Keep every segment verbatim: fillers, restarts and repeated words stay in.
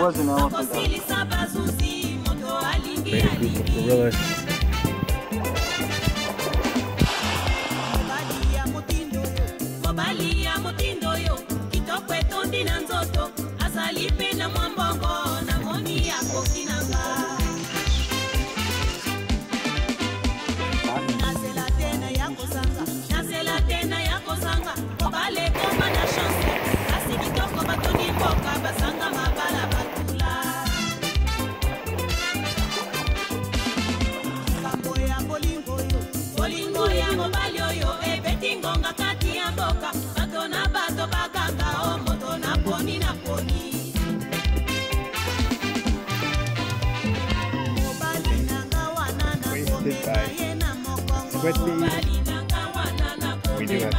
wasn't elephant though. Great group of gorillas. We do have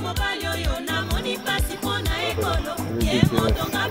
Mobile yo na moni pasipona ekolo ye motonga.